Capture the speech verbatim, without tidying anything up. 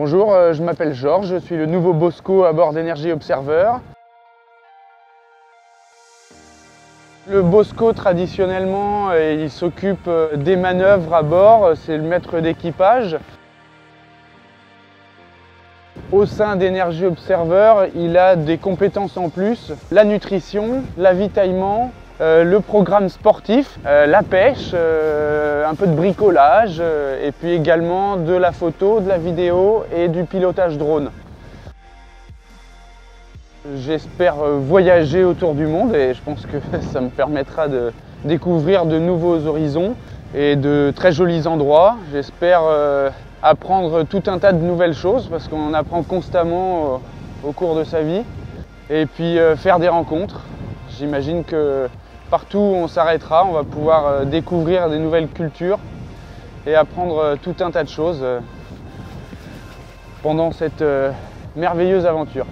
Bonjour, je m'appelle Georges, je suis le nouveau Bosco à bord d'Energy Observer. Le Bosco, traditionnellement, il s'occupe des manœuvres à bord, c'est le maître d'équipage. Au sein d'Energy Observer, il a des compétences en plus, la nutrition, l'avitaillement, Euh, le programme sportif, euh, la pêche, euh, un peu de bricolage euh, et puis également de la photo, de la vidéo et du pilotage drone. J'espère voyager autour du monde et je pense que ça me permettra de découvrir de nouveaux horizons et de très jolis endroits. J'espère euh, apprendre tout un tas de nouvelles choses parce qu'on apprend constamment au, au cours de sa vie et puis euh, faire des rencontres. J'imagine que partout où on s'arrêtera, on va pouvoir découvrir des nouvelles cultures et apprendre tout un tas de choses pendant cette merveilleuse aventure.